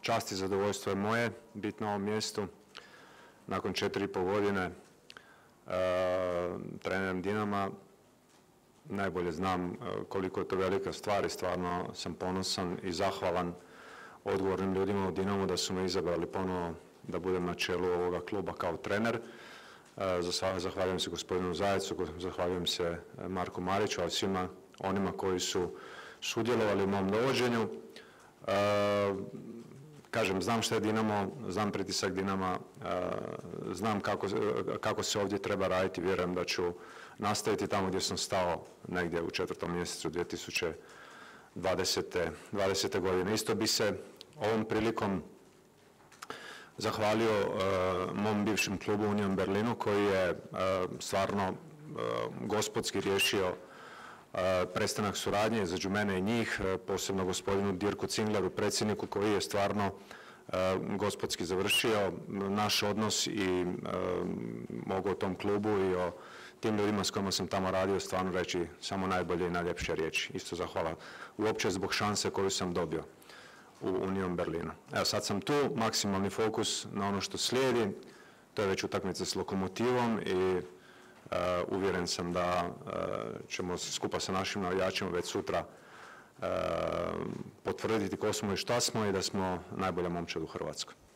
Čast i zadovoljstvo je moje biti na ovom mjestu. Nakon 4,5 godine treneram Dinama, najbolje znam koliko je to velika stvar i stvarno sam ponosan i zahvalan odgovornim ljudima u Dinamu da su me izabrali ponovo da budem na čelu ovoga kluba kao trener. Zahvaljujem se gospodinu Zajecu, zahvaljujem se Marku Mariću, ali svima onima koji su sudjelovali u mom dovođenju. Kažem, znam što je Dinamo, znam pritisak Dinama, znam kako se ovdje treba raditi, vjerujem da ću nastaviti tamo gdje sam stao negdje u 4. mjesecu 2020. godine. Isto bi se ovom prilikom zahvalio mom bivšem klubu Union Berlinu koji je stvarno gospodski riješio prestanak suradnje između mene i njih, posebno gospodinu Dirku Zingleru, predsjedniku koji je stvarno gospodski završio naš odnos i mogu o tom klubu i o tim ljudima s kojima sam tamo radio stvarno reći samo najbolje i najljepše riječi. Isto zahvala uopće zbog šanse koju sam dobio u Union Berlinu. Evo sad sam tu, maksimalni fokus na ono što slijedi, to je već utakmica s Lokomotivom i uvjeren sam da ćemo skupa sa našim navijačima već sutra potvrditi ko smo i šta smo i da smo najbolja momčad u Hrvatskoj.